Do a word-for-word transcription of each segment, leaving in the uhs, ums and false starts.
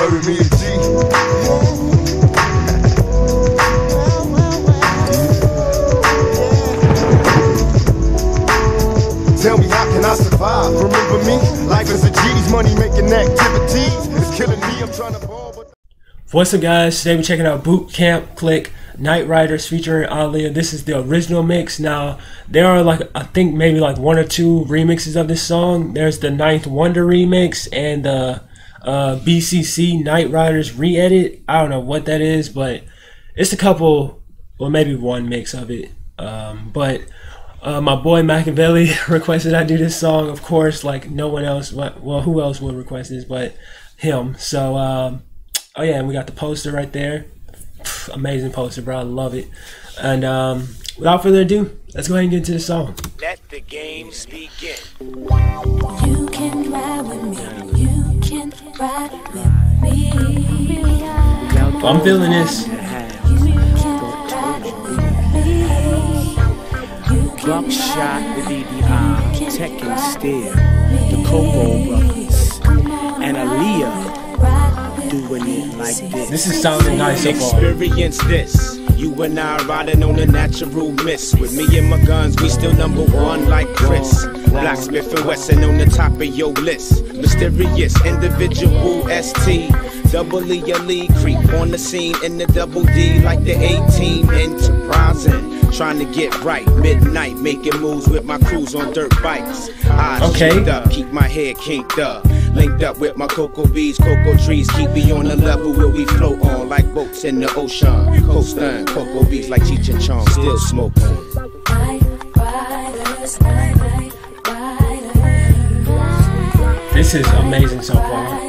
Murder me and G. Tell me, how can I survive? Remember me? Life is a G's, money making activities. It's killing me, I'm trying to ball. But what's up, guys? Today we're checking out Bootcamp Clik, Night Riders featuring Aaliyah. This is the original mix. Now, there are like, I think maybe like one or two remixes of this song. There's the Ninth Wonder remix and the uh, B C C Night Riders re-edit. I don't know what that is, but it's a couple, or maybe one mix of it. Um, but... Uh, my boy Machiavelli requested I do this song, of course, like no one else, well, who else would request this but him. So, um, oh yeah, and we got the poster right there. Pff, amazing poster, bro, I love it. And um, without further ado, let's go ahead and get into the song. Let the games begin. You can ride with me, you can ride with me. I'm feeling this. Buckshot with E D I, Tek and Steele, the Cocoa Brothers, and Aaliyah doing it like this. This is sounding nice so far. Experience this. You and I riding on a natural mist. With me and my guns, we still number one like Chris. Blacksmith and Wesson on the top of your list. Mysterious individual S T. Double E L E creep on the scene in the double D like the A-Team enterprising, trying to get right midnight, making moves with my crews on dirt bikes. Eyes okay. Kinked up, keep my head kinked up, linked up with my cocoa bees, cocoa trees, keep me on the level where we float on like boats in the ocean. Coastin' cocoa bees like Cheech and Chong, still smoking. This is amazing so far.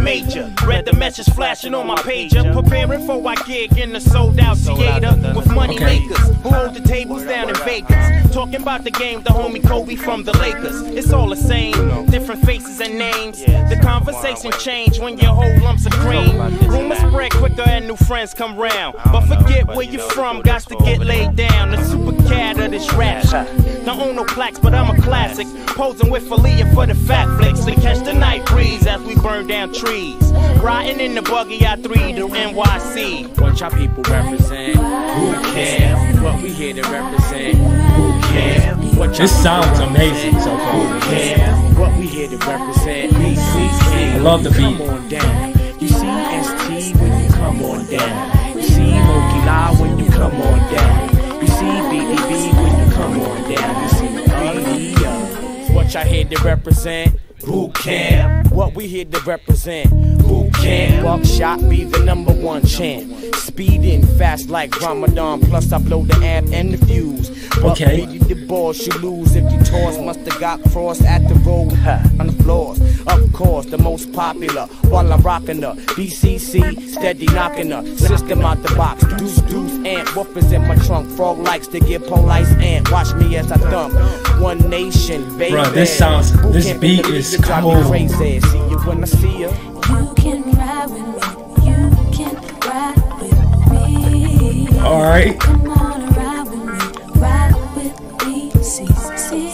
Major. Read the message flashing on my pager, preparing for our gig in the sold out theater with money makers who hold the tables down in Vegas. Talking about the game, the homie Kobe from the Lakers. It's all the same, different faces and names. The conversation change when your whole lumps of cream. Rumors spread quicker and new friends come round. But forget where you from, got to get laid down. The super cat of this rap. Don't own no plaques, but I'm a classic. Posing with Aaliyah for the fat flicks to catch the night breeze as we burn down trees. Riding in the buggy, I three to N Y C. What y'all people represent? Who cares? What we here to represent? Who cares? What this sounds amazing so far. Who cares? What we here to represent? B C C. I love the beat. Come on down. You see S T when you come on down. You see Moki La when you come on down. You see B D B when you come on down. You see B D B. What y'all here to represent? Boot camp, what we here to represent. Boot camp, Buckshot be the number one champ. Speeding fast like Ramadan, plus I blow the amp and the fuse. Okay. But the ball she lose if you toss, must have got crossed at the road on the floors. Of course, the most popular while I'm rocking her. B C C steady knocking her. System out the box, deuce deuce amp. Woofers in my trunk, frog likes to get polite amp. Watch me as I thump. One nation, baby. Bro, this sounds, this beat is. You drive me crazy, see you when I see ya. You can ride with me, you can ride with me. Alright. Come on and ride with me, ride with me, B C C. You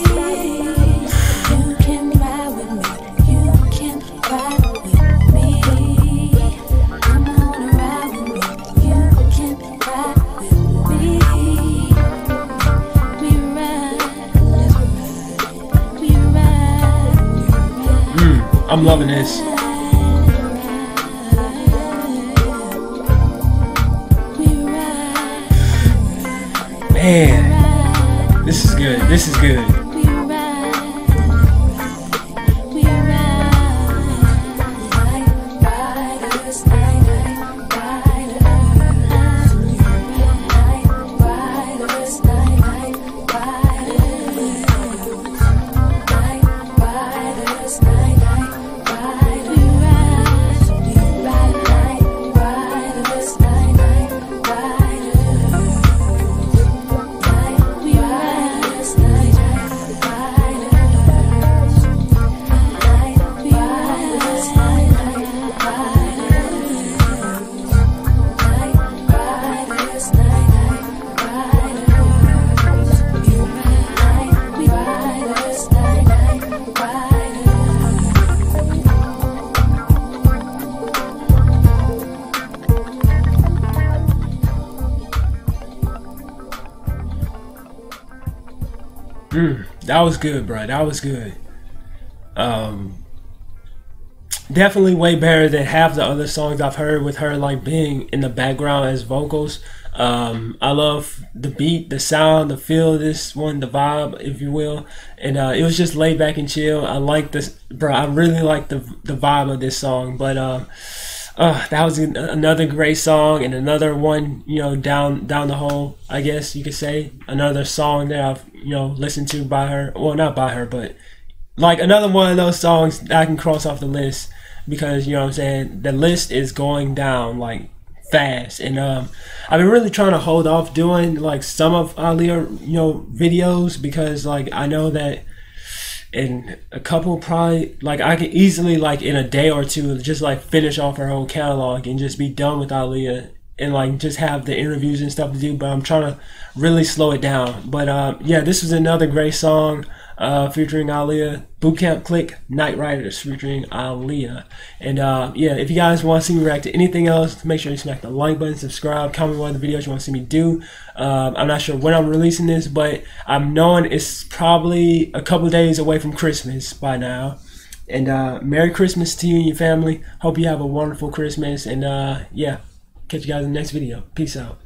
can ride with me, you can ride with me. Come on and ride with me, you can ride with me. We ride, we ride, we ride. I'm loving this. Man, this is good. This is good. That was good, bro. That was good. Um, definitely way better than half the other songs I've heard with her, like, being in the background as vocals. Um, I love the beat, the sound, the feel, this one, the vibe, if you will. And uh, it was just laid back and chill. I like this, bro. I really like the the vibe of this song. But uh, uh, that was another great song, and another one, you know, down down the hole, I guess you could say. Another song that I've, you know, listened to by her. Well, not by her, but like another one of those songs that I can cross off the list, because, you know what I'm saying, the list is going down, like, fast. And um I've been really trying to hold off doing, like, some of Aaliyah, you know, videos, because, like, I know that in a couple, probably, like, I could easily, like, in a day or two, just, like, finish off her whole catalog and just be done with Aaliyah, and, like, just have the interviews and stuff to do. But I'm trying to really slow it down. But um yeah, this was another great song uh featuring Aaliyah. Bootcamp Clik, Night Riders featuring Aaliyah. And uh yeah, if you guys want to see me react to anything else, make sure you smack the like button, subscribe, comment what other videos you want to see me do. um I'm not sure when I'm releasing this, but I'm knowing it's probably a couple days away from Christmas by now. And uh Merry Christmas to you and your family. Hope you have a wonderful Christmas. And uh yeah, catch you guys in the next video. Peace out.